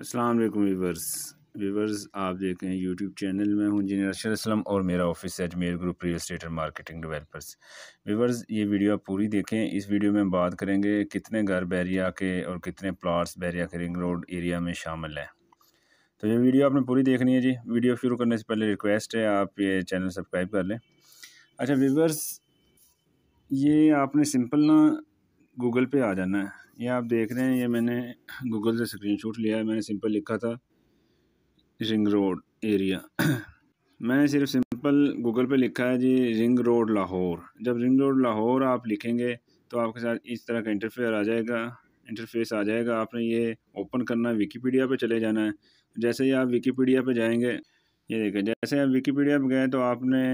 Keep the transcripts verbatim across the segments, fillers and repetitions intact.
अस्सलाम वालेकुम viewers viewers आप देख रहे हैं यूट्यूब चैनल में हूँ इंजीनियर अरशद असलम और मेरा ऑफिस है Ajmer group real estate and marketing developers. Viewers ये वीडियो आप पूरी देखें। इस वीडियो में हम बात करेंगे कितने घर बहरिया के और कितने प्लाट्स बहरिया के रिंग रोड एरिया में शामिल है। तो ये वीडियो आपने पूरी देखनी है जी। वीडियो शुरू करने से पहले रिक्वेस्ट है आप ये चैनल सब्सक्राइब कर लें। अच्छा व्यूवर्स ये आपने सिंपल ना गूगल पे आ जाना है। ये आप देख रहे हैं ये मैंने गूगल से स्क्रीनशॉट लिया है। मैंने सिंपल लिखा था रिंग रोड एरिया, मैंने सिर्फ सिंपल गूगल पे लिखा है जी रिंग रोड लाहौर। जब रिंग रोड लाहौर आप लिखेंगे तो आपके साथ इस तरह का इंटरफेयर आ जाएगा इंटरफेस आ जाएगा। आपने ये ओपन करना है, विकीपीडिया पे चले जाना है। जैसे ही आप विकीपीडिया पे जाएंगे ये देखिए, जैसे आप विकीपीडिया पे गए तो आपने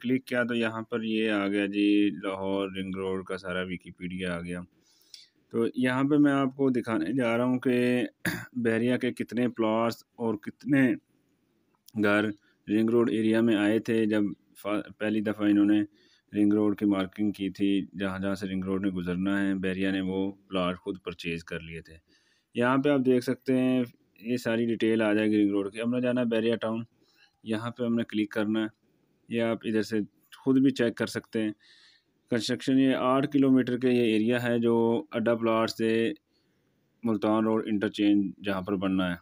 क्लिक किया तो यहाँ पर ये आ गया जी लाहौर रिंग रोड का सारा विकीपीडिया आ गया। तो यहाँ पे मैं आपको दिखाने जा रहा हूँ कि बहरिया के कितने प्लॉट्स और कितने घर रिंग रोड एरिया में आए थे जब पहली दफ़ा इन्होंने रिंग रोड की मार्किंग की थी। जहाँ जहाँ से रिंग रोड ने गुजरना है बहरिया ने वो प्लॉट खुद परचेज़ कर लिए थे। यहाँ पे आप देख सकते हैं ये सारी डिटेल आ जाएगी रिंग रोड की। हमने जाना है बहरिया टाउन, यहाँ पर हमने क्लिक करना है। ये आप इधर से खुद भी चेक कर सकते हैं। कंस्ट्रक्शन ये आठ किलोमीटर के ये एरिया है जो अड्डा प्लाट से मुल्तान रोड इंटरचेंज जहाँ पर बनना है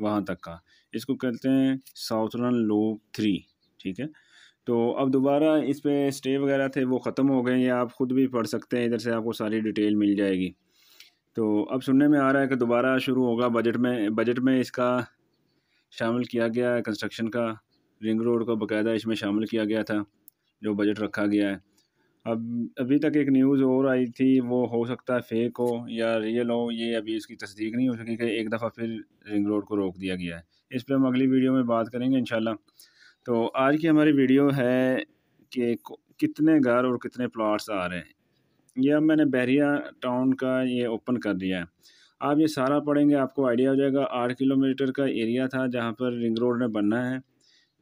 वहाँ तक का, इसको कहते हैं साउथर्न लूप थ्री। ठीक है, तो अब दोबारा इस पर स्टे वगैरह थे वो ख़त्म हो गए। ये आप ख़ुद भी पढ़ सकते हैं, इधर से आपको सारी डिटेल मिल जाएगी। तो अब सुनने में आ रहा है कि दोबारा शुरू होगा बजट में, बजट में इसका शामिल किया गया है। कंस्ट्रक्शन का रिंग रोड का बाकायदा इसमें शामिल किया गया था जो बजट रखा गया है। अब अभी तक एक न्यूज़ और आई थी, वो हो सकता है फेक हो या रियल हो, ये अभी इसकी तस्दीक नहीं हो सकी कि एक दफ़ा फिर रिंग रोड को रोक दिया गया है। इस पर हम अगली वीडियो में बात करेंगे इंशाल्लाह। तो आज की हमारी वीडियो है कि कितने घर और कितने प्लॉट्स आ रहे हैं। ये अब मैंने बहरिया टाउन का ये ओपन कर दिया है। आप ये सारा पढ़ेंगे आपको आइडिया हो जाएगा। आठ किलोमीटर का एरिया था जहाँ पर रिंग रोड ने बनना है,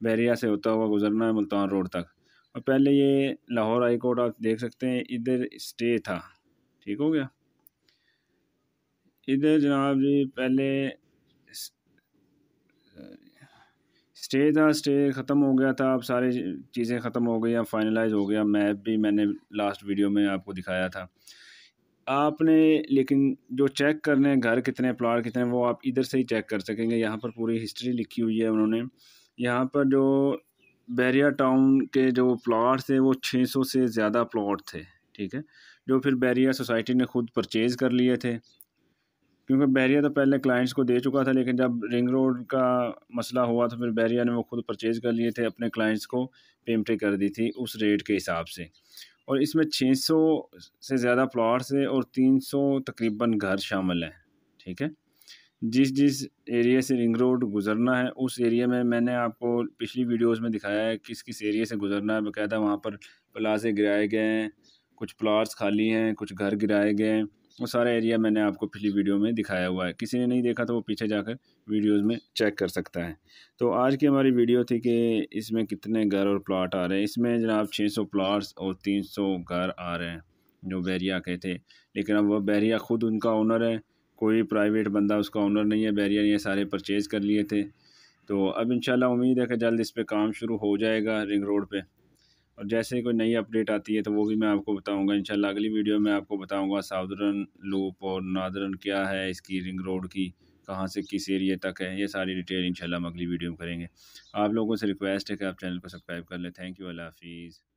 बहरिया से होता हुआ गुजरना है मुल्तान रोड तक। और पहले ये लाहौर हाई कोर्ट आप देख सकते हैं, इधर स्टे था। ठीक हो गया, इधर जनाब जी पहले स्टे था, स्टे ख़त्म हो गया था। अब सारी चीज़ें ख़त्म हो गई, अब फाइनलाइज हो गया। मैप भी मैंने लास्ट वीडियो में आपको दिखाया था आपने, लेकिन जो चेक करने घर कितने प्लाट कितने वो आप इधर से ही चेक कर सकेंगे। यहाँ पर पूरी हिस्ट्री लिखी हुई है उन्होंने। यहाँ पर जो बहरिया टाउन के जो प्लॉट थे वो छह सौ से ज़्यादा प्लॉट थे। ठीक है, जो फिर बहरिया सोसाइटी ने खुद परचेज़ कर लिए थे, क्योंकि बहरिया तो पहले क्लाइंट्स को दे चुका था, लेकिन जब रिंग रोड का मसला हुआ तो फिर बहरिया ने वो खुद परचेज़ कर लिए थे, अपने क्लाइंट्स को पेमेंट कर दी थी उस रेट के हिसाब से। और इसमें छह सौ से ज़्यादा प्लॉट्स है और तीन सौ तकरीबन घर शामिल हैं। ठीक है, जिस जिस एरिया से रिंग रोड गुजरना है उस एरिया में मैंने आपको पिछली वीडियोस में दिखाया है किस किस एरिया से गुजरना है। बाकायदा वहाँ पर प्लाजे गिराए गए हैं, कुछ प्लाट्स खाली हैं, कुछ घर गिराए गए हैं। वो सारा एरिया मैंने आपको पिछली वीडियो में दिखाया हुआ है। किसी ने नहीं देखा तो वो पीछे जाकर वीडियोस में चेक कर सकता है। तो आज की हमारी वीडियो थी कि इसमें कितने घर और प्लाट आ रहे हैं। इसमें जनाब छः सौ प्लाट्स और तीन सौ घर आ रहे हैं जो बहरिया के थे, लेकिन अब वह बहरिया ख़ुद उनका ओनर है, कोई प्राइवेट बंदा उसका ओनर नहीं है। बहरिया ने सारे परचेज़ कर लिए थे। तो अब इंशाल्लाह उम्मीद है कि जल्द इस पे काम शुरू हो जाएगा रिंग रोड पे। और जैसे ही कोई नई अपडेट आती है तो वो भी मैं आपको बताऊंगा इंशाल्लाह। अगली वीडियो में आपको बताऊंगा साउदर्न लूप और नॉर्दर्न क्या है, इसकी रिंग रोड की कहाँ से किस एरिया तक है, ये सारी डिटेल इंशाल्लाह हम अगली वीडियो में करेंगे। आप लोगों से रिक्वेस्ट है कि आप चैनल को सब्सक्राइब कर लें। थैंक यू, अल्लाह हाफिज़।